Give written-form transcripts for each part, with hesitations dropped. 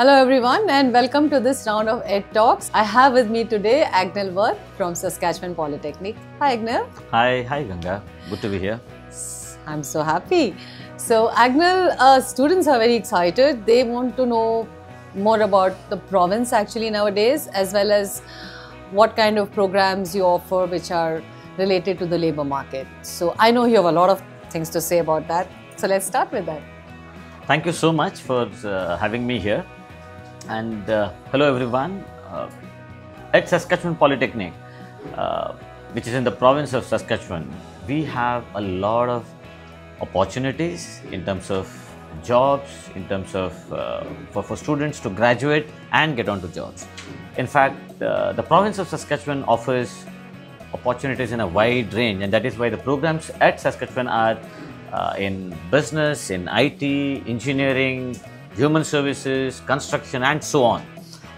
Hello everyone and welcome to this round of Ed Talks. I have with me today Agnel Worth from Saskatchewan Polytechnic. Hi Agnel. Hi Ganga. Good to be here. I'm so happy. So Agnel, students are very excited. They want to know more about the province actually nowadays, as well as what kind of programs you offer which are related to the labour market. So I know you have a lot of things to say about that. So let's start with that. Thank you so much for having me here. And hello everyone, at Saskatchewan Polytechnic, which is in the province of Saskatchewan, we have a lot of opportunities in terms of jobs, in terms of for students to graduate and get onto jobs. In fact, the province of Saskatchewan offers opportunities in a wide range, and that is why the programs at Saskatchewan are in business, in IT, engineering, human services, construction and so on.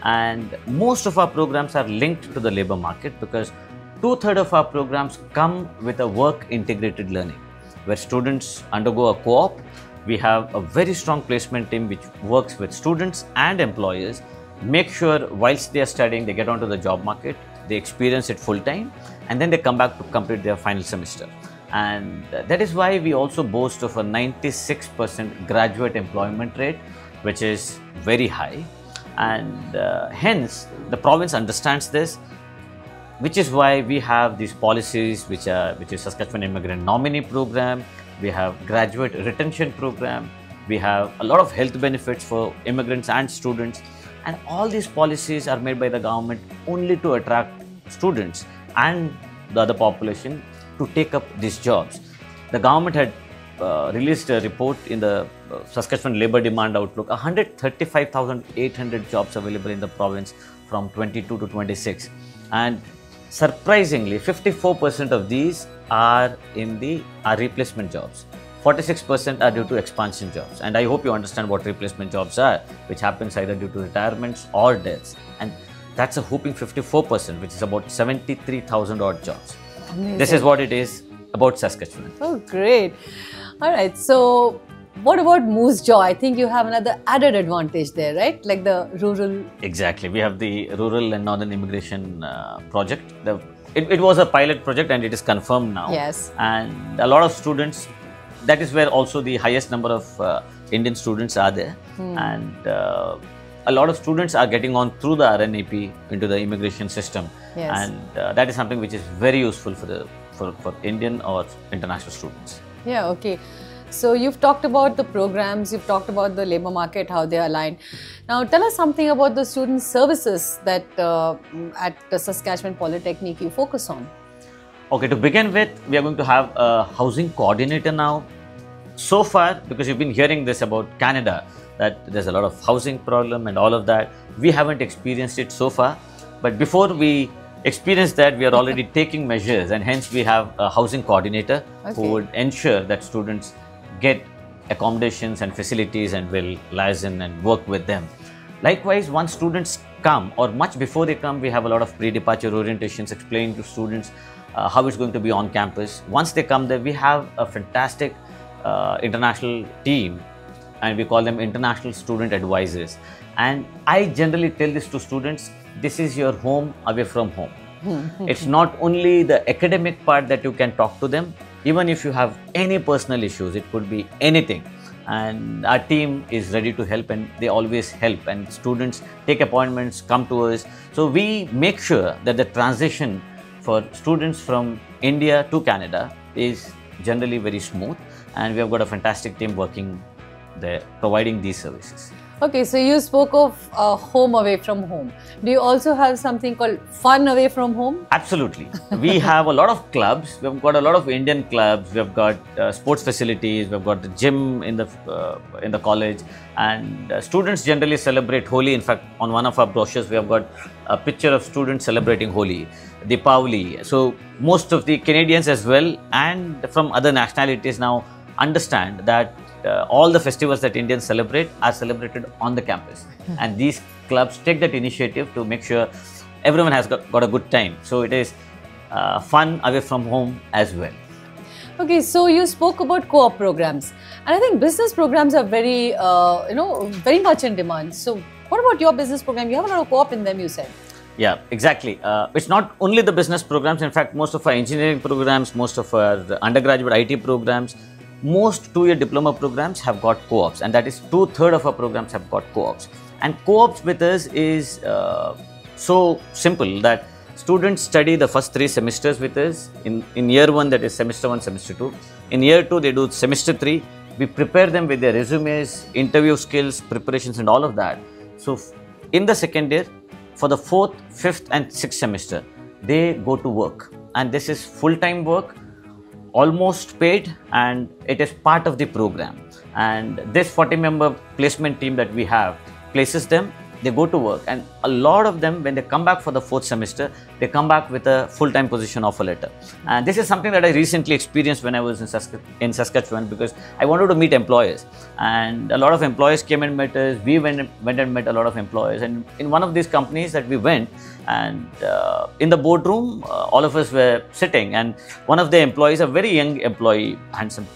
And most of our programs are linked to the labour market because two-thirds of our programs come with a work integrated learning where students undergo a co-op. We have a very strong placement team which works with students and employers, make sure whilst they are studying they get onto the job market, they experience it full time and then they come back to complete their final semester. And that is why we also boast of a 96% graduate employment rate, which is very high, and hence the province understands this, which is why we have these policies which is Saskatchewan Immigrant Nominee Program, we have graduate retention program, we have a lot of health benefits for immigrants and students, and all these policies are made by the government only to attract students and the other population to take up these jobs. The government had released a report in the Saskatchewan Labour Demand Outlook, 135,800 jobs available in the province from 22 to 26. And surprisingly, 54% of these are replacement jobs. 46% are due to expansion jobs. And I hope you understand what replacement jobs are, which happens either due to retirements or deaths. And that's a whopping 54%, which is about 73,000 odd jobs. Amazing. This is what it is about Saskatchewan. Oh, great. All right. So what about Moose Jaw? I think you have another added advantage there, right? Like the rural. Exactly. We have the rural and northern immigration project. It was a pilot project and it is confirmed now. Yes. And a lot of students, that is where also the highest number of Indian students are there. Hmm. And a lot of students are getting on through the RNAP into the immigration system. Yes. And that is something which is very useful for Indian or international students. Yeah, okay. So you've talked about the programs, you've talked about the labour market, how they are aligned. Now tell us something about the student services that at the Saskatchewan Polytechnic you focus on. Okay, to begin with, we are going to have a housing coordinator now. So far, because you've been hearing this about Canada, that there's a lot of housing problem and all of that, we haven't experienced it so far. But before we experience that, we are already taking measures, and hence we have a housing coordinator, okay, who would ensure that students get accommodations and facilities and will liaison and work with them. Likewise, once students come or much before they come, we have a lot of pre-departure orientations explaining to students how it's going to be on campus. Once they come there, we have a fantastic international team, and we call them international student advisors. And I generally tell this to students, this is your home away from home. It's not only the academic part that you can talk to them, even if you have any personal issues, it could be anything. And our team is ready to help, and they always help. And students take appointments, come to us. So we make sure that the transition for students from India to Canada is generally very smooth. And we have got a fantastic team working there, providing these services. Okay, so you spoke of home away from home. Do you also have something called fun away from home? Absolutely. We have a lot of clubs. We've got a lot of Indian clubs. We've got sports facilities. We've got the gym in the college. And students generally celebrate Holi. In fact, on one of our brochures, we have got a picture of students celebrating Holi, Diwali. So most of the Canadians as well and from other nationalities now understand that all the festivals that Indians celebrate are celebrated on the campus, and these clubs take that initiative to make sure everyone has got a good time. So it is fun away from home as well. Okay, so you spoke about co-op programs, and I think business programs are very, very much in demand. So what about your business program? You have a lot of co-op in them, you said. Yeah, exactly. It's not only the business programs. In fact, most of our engineering programs, most of our undergraduate IT programs, most two-year diploma programs have got co-ops, and that is 2/3 of our programs have got co-ops. And co-ops with us is so simple that students study the first 3 semesters with us. In year 1, that is semester 1, semester 2. In year 2, they do semester 3. We prepare them with their resumes, interview skills, preparations, and all of that. So in the second year, for the 4th, 5th, and 6th semester, they go to work, and this is full-time work, almost paid, and it is part of the program. And this 40-member placement team that we have places them, they go to work, and a lot of them, when they come back for the 4th semester, they come back with a full-time position offer letter. And this is something that I recently experienced when I was in Saskatchewan, because I wanted to meet employers, and a lot of employers came and met us. We went and met a lot of employers, and in one of these companies that we went, and in the boardroom, all of us were sitting, and one of the employees, a very young employee, handsome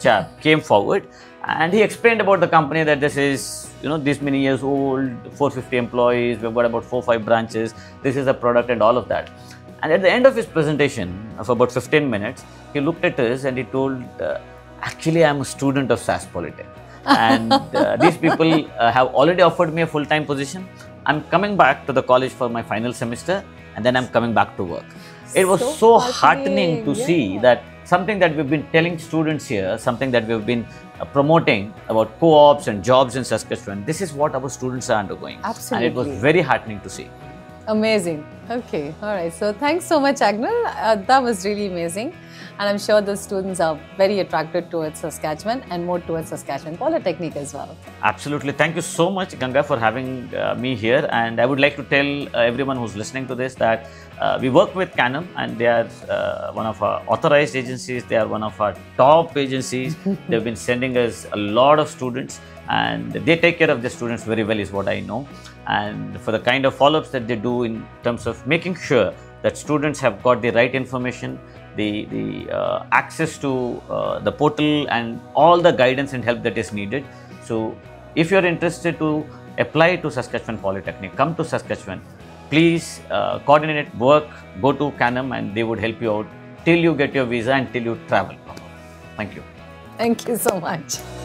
chap, came forward, and he explained about the company, that this is, this many years old, 450 employees, we've got about 4 or 5 branches, this is a product and all of that. And at the end of his presentation of about 15 minutes, he looked at us and he told, actually I'm a student of SAS Polytech, and these people have already offered me a full-time position. I'm coming back to the college for my final semester, and then I'm coming back to work. It was so heartening to see that something that we've been telling students here, something that we've been promoting about co-ops and jobs in Saskatchewan, this is what our students are undergoing. Absolutely. And it was very heartening to see. Amazing. Okay. All right. So thanks so much, Agnel. That was really amazing. And I'm sure the students are very attracted towards Saskatchewan, and more towards Saskatchewan Polytechnic as well. Absolutely. Thank you so much, Ganga, for having me here. And I would like to tell everyone who's listening to this that we work with Canam, and they are one of our authorized agencies. They are one of our top agencies. They've been sending us a lot of students, and they take care of the students very well, is what I know. And for the kind of follow-ups that they do in terms of making sure that students have got the right information, the access to the portal, and all the guidance and help that is needed. So if you're interested to apply to Saskatchewan Polytechnic, come to Saskatchewan, please coordinate work, go to Canam, and they would help you out till you get your visa and till you travel. Thank you. Thank you so much.